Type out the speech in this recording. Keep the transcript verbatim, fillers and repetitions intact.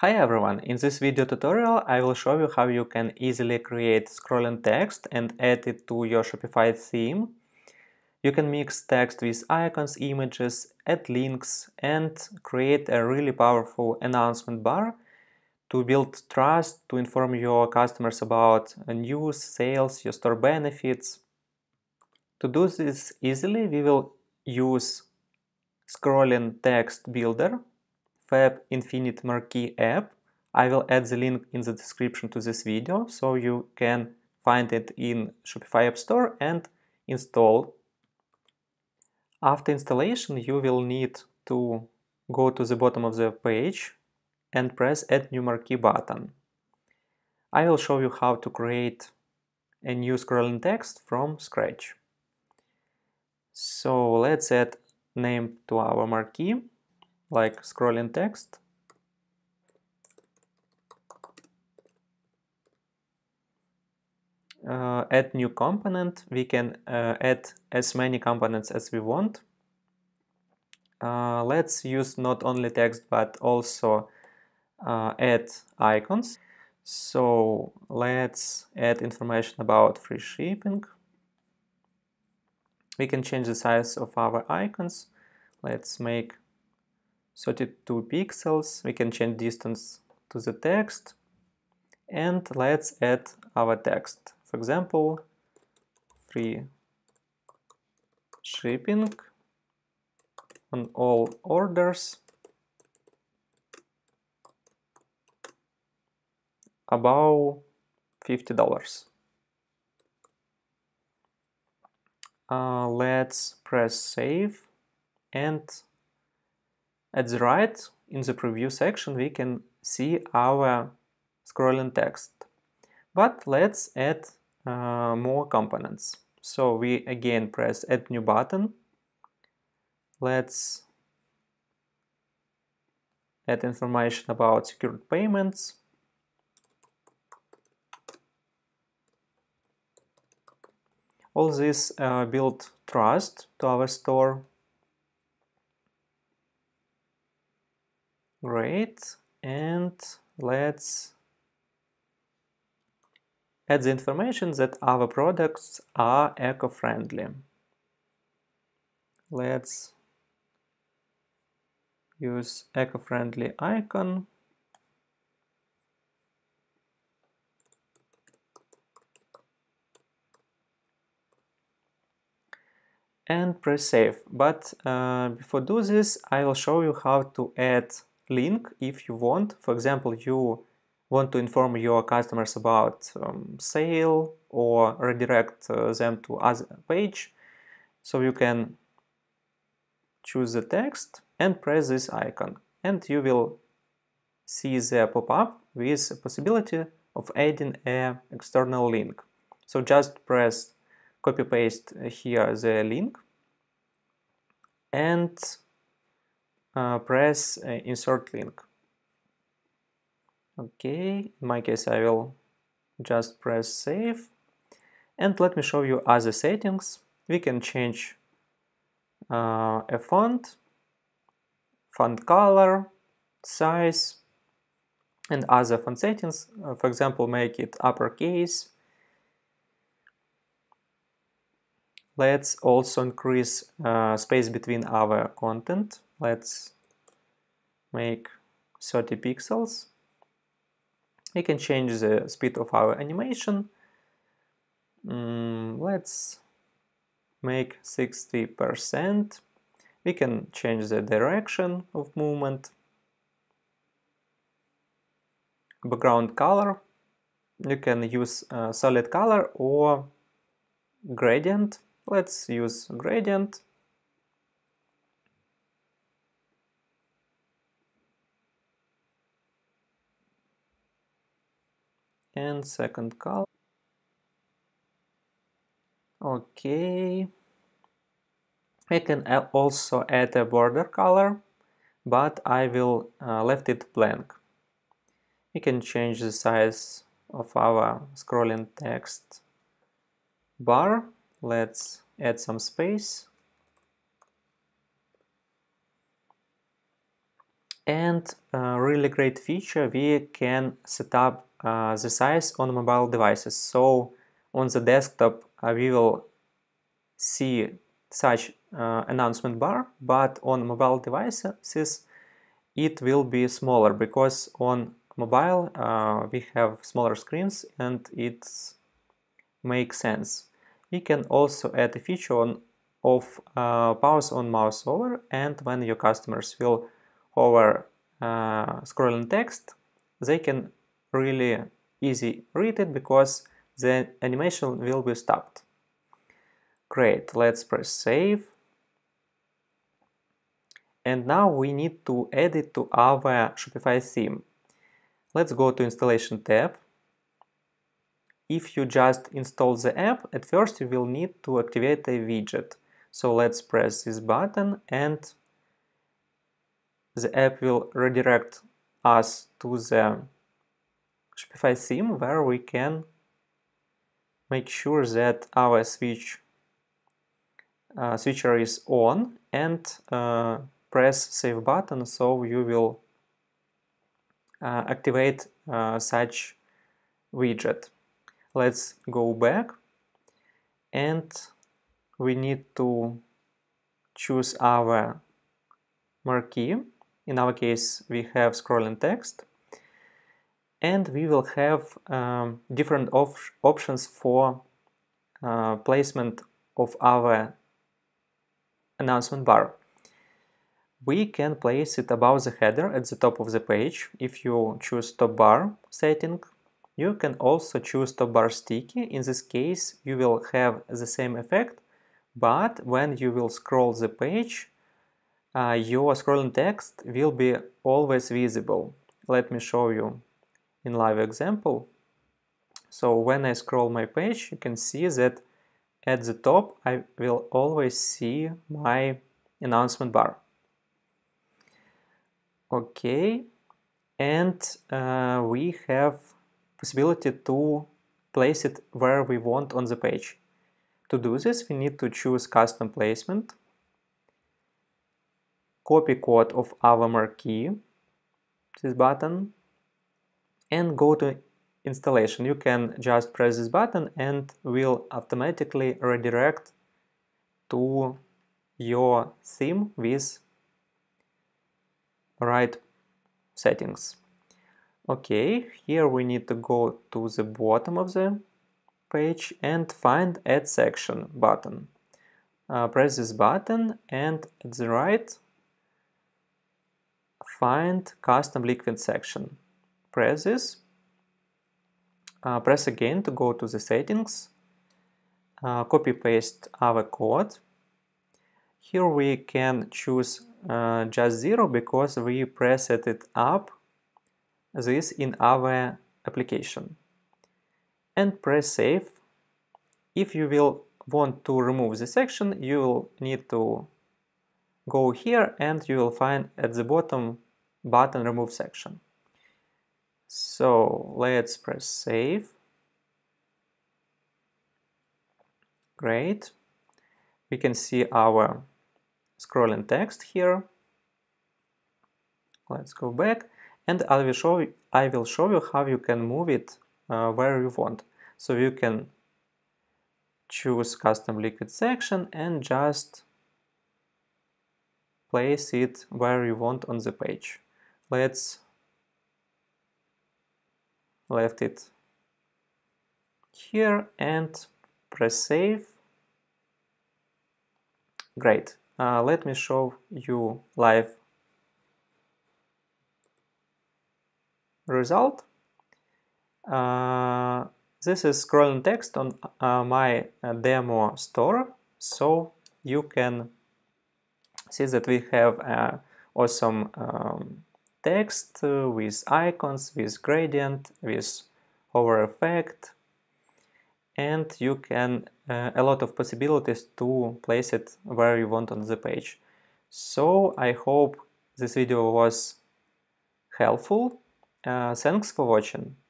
Hi everyone, in this video tutorial I will show you how you can easily create scrolling text and add it to your Shopify theme. You can mix text with icons, images, add links and create a really powerful announcement bar to build trust, to inform your customers about news, sales, your store benefits. To do this easily, we will use scrolling text builder, Fab Infinite Marquee app. I will add the link in the description to this video, so you can find it in Shopify App Store and install. After installation, you will need to go to the bottom of the page and press Add New Marquee button. I will show you how to create a new scrolling text from scratch. So let's add name to our marquee, like scrolling text. Uh, add new component. We can uh, add as many components as we want. Uh, let's use not only text but also uh, add icons. So let's add information about free shipping. We can change the size of our icons. Let's make thirty-two pixels. We can change distance to the text, and let's add our text. For example, free shipping on all orders above fifty dollars. Uh, let's press save, and at the right, in the preview section, we can see our scrolling text. But let's add uh, more components. So we again press Add New button. Let's add information about secured payments. All this uh, build trust to our store. Great, and let's add the information that our products are eco-friendly. Let's use eco-friendly icon. And press save. But uh, before do this, I will show you how to add link if you want. For example, you want to inform your customers about um, sale or redirect uh, them to other page. So you can choose the text and press this icon, and you will see the pop-up with the possibility of adding an external link. So just press copy paste here the link and uh, press uh, insert link. Okay, in my case I will just press save, and let me show you other settings. We can change uh, a font, font color, size and other font settings. Uh, for example, make it uppercase. Let's also increase uh, space between our content. Let's make thirty pixels. We can change the speed of our animation. Mm, let's make sixty percent. We can change the direction of movement. Background color. You can use uh, solid color or gradient. Let's use gradient. And second color. Okay. I can also add a border color, but I will uh, left it blank. We can change the size of our scrolling text bar. Let's add some space. And a really great feature, we can set up uh, the size on mobile devices. So on the desktop uh, we will see such uh, announcement bar, but on mobile devices it will be smaller, because on mobile uh, we have smaller screens and it makes sense. We can also add a feature on, of uh, pause on mouse over, and when your customers will over uh, scrolling text, they can really easy read it because the animation will be stopped. Great, let's press save. And now we need to add it to our Shopify theme. Let's go to installation tab. If you just install the app, at first you will need to activate a widget. So let's press this button and the app will redirect us to the Shopify theme, where we can make sure that our switch uh, switcher is on, and uh, press save button, so you will uh, activate uh, such widget. Let's go back, and we need to choose our marquee. In our case, we have scrolling text, and we will have um, different op options for uh, placement of our announcement bar. We can place it above the header at the top of the page. If you choose top bar setting, you can also choose top bar sticky. In this case, you will have the same effect, but when you will scroll the page, Uh, your scrolling text will be always visible. Let me show you in live example. So when I scroll my page, you can see that at the top I will always see my announcement bar. Okay, and uh, we have possibility to place it where we want on the page. To do this, we need to choose custom placement, copy code of our marquee, this button, and go to installation. You can just press this button and will automatically redirect to your theme with right settings. Okay, here we need to go to the bottom of the page and find Add Section button. Uh, press this button, and at the right find custom liquid section. Press this. Uh, press again to go to the settings. Uh, copy paste our code. Here we can choose uh, just zero because we preset it up this in our application. And press save. If you will want to remove the section, you will need to go here, and you will find at the bottom button remove section. So let's press save. Great. We can see our scrolling text here. Let's go back, and I will show you, I will show you how you can move it uh, where you want. So you can choose custom liquid section and just place it where you want on the page. Let's left it here and press save. Great. Uh, let me show you live result. Uh, this is scrolling text on uh, my uh, demo store, so you can see that we have uh, awesome um, text uh, with icons, with gradient, with hover effect, and you can uh, a lot of possibilities to place it where you want on the page. So I hope this video was helpful. Uh, thanks for watching.